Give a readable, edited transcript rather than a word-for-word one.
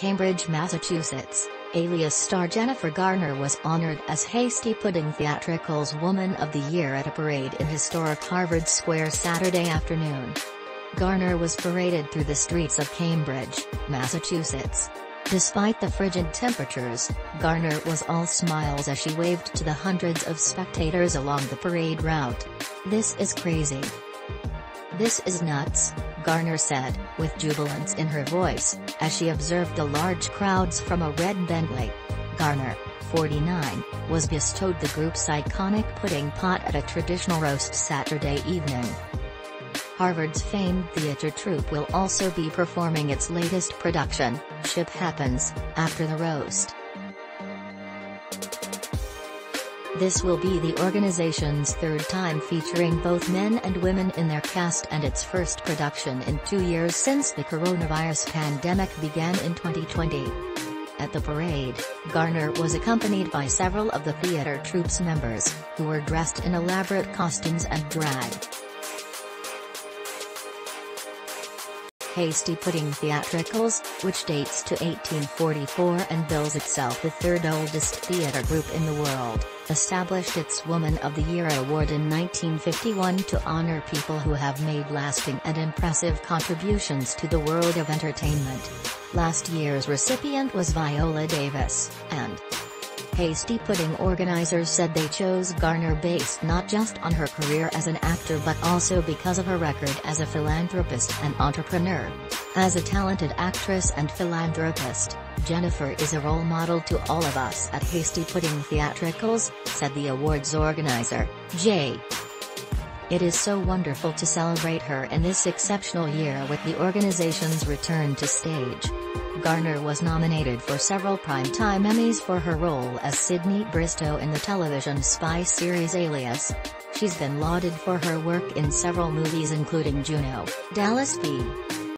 Cambridge, Massachusetts, Alias star Jennifer Garner was honored as Hasty Pudding Theatricals Woman of the Year at a parade in historic Harvard Square Saturday afternoon. Garner was paraded through the streets of Cambridge, Massachusetts. Despite the frigid temperatures, Garner was all smiles as she waved to the hundreds of spectators along the parade route. "This is crazy. This is nuts," Garner said, with jubilance in her voice, as she observed the large crowds from a red Bentley. Garner, 49, was bestowed the group's iconic pudding pot at a traditional roast Saturday evening. Harvard's famed theater troupe will also be performing its latest production, Ship Happens, after the roast. This will be the organization's third time featuring both men and women in their cast and its first production in 2 years since the coronavirus pandemic began in 2020. At the parade, Garner was accompanied by several of the theater troupe's members, who were dressed in elaborate costumes and drag. Hasty Pudding Theatricals, which dates to 1844 and bills itself the third oldest theater group in the world, established its Woman of the Year award in 1951 to honor people who have made lasting and impressive contributions to the world of entertainment. Last year's recipient was Viola Davis, and Hasty Pudding organizers said they chose Garner based not just on her career as an actor but also because of her record as a philanthropist and entrepreneur. As a talented actress and philanthropist, Jennifer is a role model to all of us at Hasty Pudding Theatricals, said the awards organizer, J. It is so wonderful to celebrate her in this exceptional year with the organization's return to stage. Garner was nominated for several Primetime Emmys for her role as Sydney Bristow in the television spy series Alias. She's been lauded for her work in several movies including Juno, Dallas v.